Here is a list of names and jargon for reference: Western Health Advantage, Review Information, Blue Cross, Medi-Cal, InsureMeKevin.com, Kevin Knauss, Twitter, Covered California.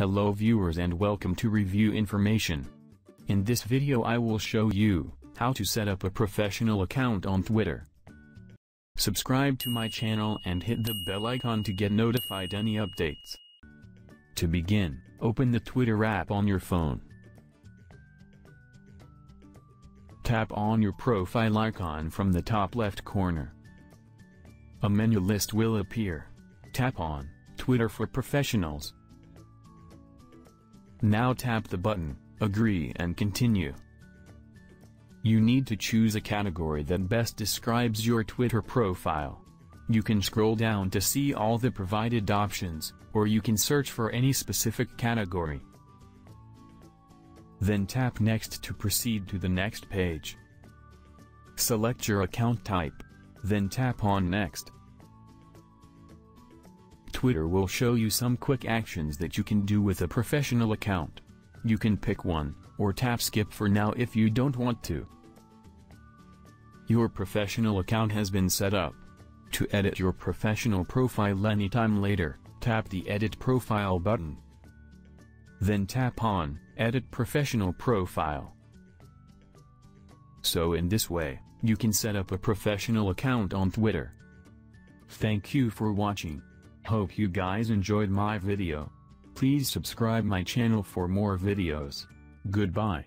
Hello viewers and welcome to Review Information. In this video I will show you how to set up a professional account on Twitter. Subscribe to my channel and hit the bell icon to get notified any updates. To begin, open the Twitter app on your phone. Tap on your profile icon from the top left corner. A menu list will appear. Tap on Twitter for Professionals. Now tap the button, Agree and Continue. You need to choose a category that best describes your Twitter profile. You can scroll down to see all the provided options, or you can search for any specific category. Then tap Next to proceed to the next page. Select your account type, then tap on Next. Twitter will show you some quick actions that you can do with a professional account. You can pick one, or tap skip for now if you don't want to. Your professional account has been set up. To edit your professional profile anytime later, tap the Edit Profile button. Then tap on Edit Professional Profile. So in this way, you can set up a professional account on Twitter. Thank you for watching. Hope you guys enjoyed my video. Please subscribe my channel for more videos. Goodbye.